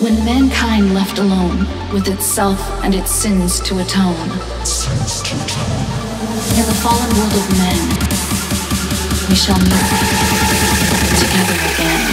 When mankind left alone, with itself and its sins to atone, in the fallen world of men, we shall meet together again.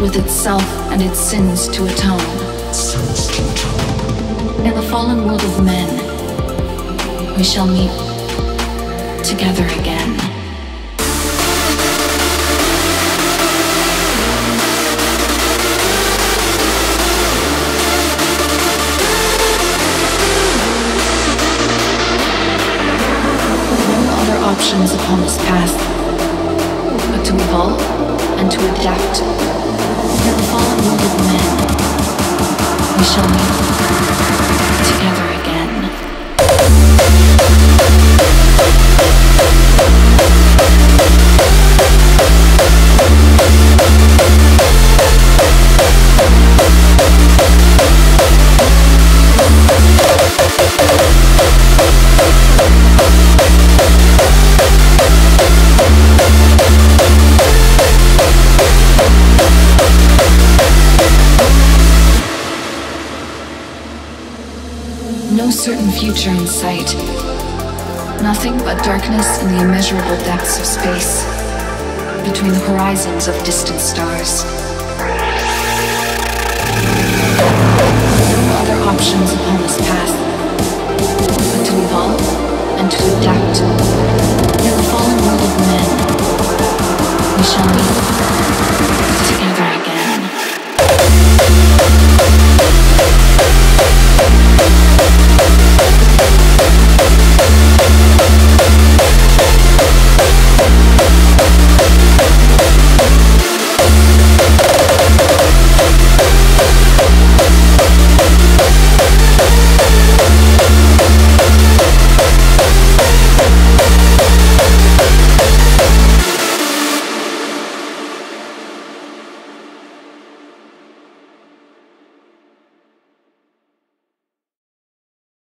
With itself and its sins to atone, in the fallen world of men, we shall meet together again. No other options upon this path but to evolve and to adapt. In the fallen world of men, we shall meet together again. No certain future in sight. Nothing but darkness in the immeasurable depths of space, between the horizons of distant stars. No other options upon this path but to evolve and to adapt. In the fallen world of men, we shall meet.